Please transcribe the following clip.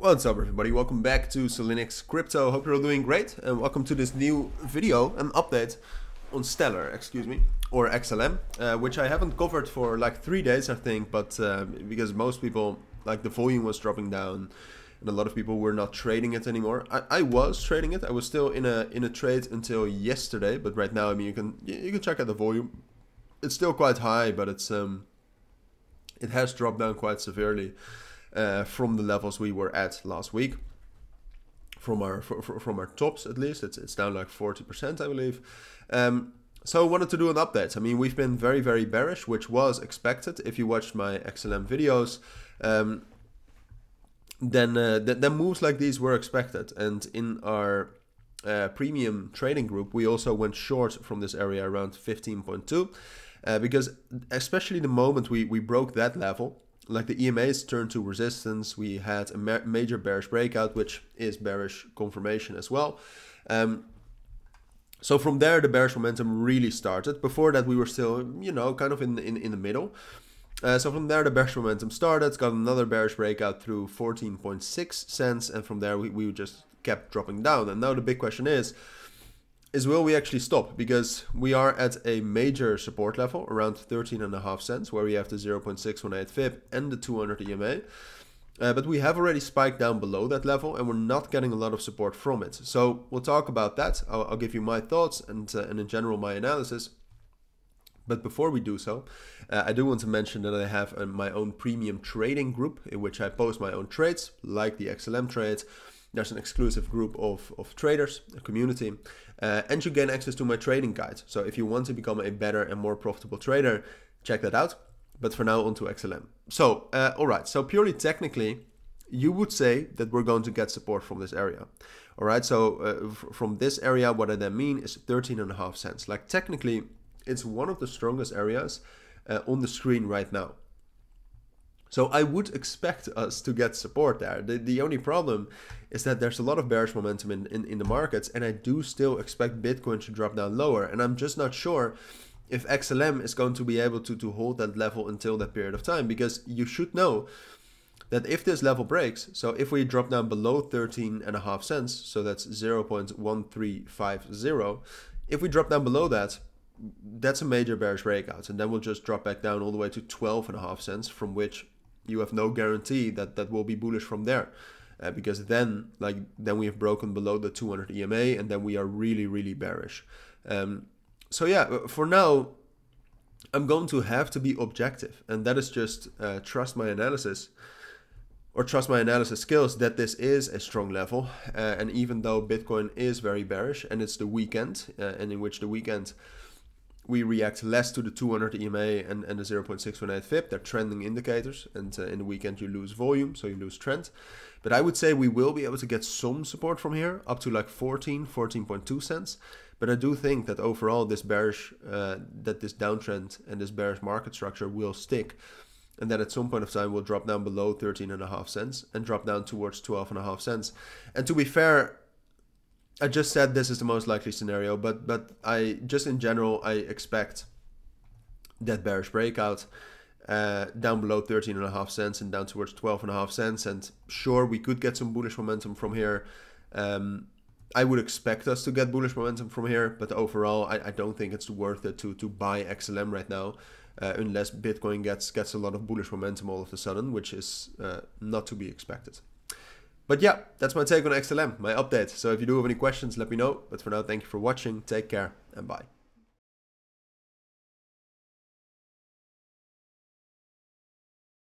What's up everybody, welcome back to Cilinix Crypto. Hope you're all doing great and welcome to this new video, an update on Stellar, or XLM, which I haven't covered for like 3 days I think, but because most people, like the volume was dropping down and a lot of people were not trading it anymore. I was trading it, I was still in a trade until yesterday, but right now, I mean, you can check out the volume. It's still quite high, but it's it has dropped down quite severely from the levels we were at last week, from our tops at least. It's down like 40% I believe. So I wanted to do an update. I mean, we've been very, very bearish, which was expected. If you watched my XLM videos, then moves like these were expected. And in our premium trading group, we also went short from this area around 15.2, because especially the moment we broke that level, like the EMAs turned to resistance, we had a major bearish breakout, which is bearish confirmation as well. So from there, the bearish momentum really started. Before that, we were still, you know, kind of in the middle. So from there, the bearish momentum started, got another bearish breakout through 14.6 cents, and from there we just kept dropping down. And now the big question is will we actually stop? Because we are at a major support level around 13.5 cents, where we have the 0.618 fib and the 200 EMA. But we have already spiked down below that level and we're not getting a lot of support from it. So we'll talk about that. I'll give you my thoughts and in general my analysis. But before we do so, I do want to mention that I have my own premium trading group in which I post my own trades, like the XLM trades. There's an exclusive group of traders, a community, and you gain access to my trading guide. So if you want to become a better and more profitable trader, check that out. But for now, on to XLM. So, all right. So purely technically, you would say that we're going to get support from this area. All right. So from this area, what I then mean is 13.5 cents. Like technically, it's one of the strongest areas on the screen right now. So I would expect us to get support there. The only problem is that there's a lot of bearish momentum in the markets, and I do still expect Bitcoin to drop down lower. And I'm just not sure if XLM is going to be able to hold that level until that period of time, because you should know that if this level breaks, so if we drop down below 13.5 cents, so that's 0.1350, if we drop down below that, that's a major bearish breakout. And then we'll just drop back down all the way to 12.5 cents, from which you have no guarantee that will be bullish from there, because then we have broken below the 200 EMA and then we are really, really bearish. So yeah, for now I'm going to have to be objective, and that is just trust my analysis, or trust my analysis skills, that this is a strong level. And even though Bitcoin is very bearish and it's the weekend, and in which the weekend we react less to the 200 EMA and the 0.618 fib, they're trending indicators, and in the weekend you lose volume, so you lose trend. But I would say we will be able to get some support from here up to like 14.2 cents. But I do think that overall this bearish, that this downtrend and this bearish market structure will stick, and that at some point of time we'll drop down below 13.5 cents and drop down towards 12.5 cents. And to be fair, I just said this is the most likely scenario, but I just in general, I expect that bearish breakout down below 13.5 cents and down towards 12.5 cents. And sure, we could get some bullish momentum from here. I would expect us to get bullish momentum from here, but overall, I don't think it's worth it to buy XLM right now, unless Bitcoin gets a lot of bullish momentum all of a sudden, which is not to be expected. But yeah, that's my take on XLM, my update. So if you do have any questions, let me know. But for now, thank you for watching. Take care and bye.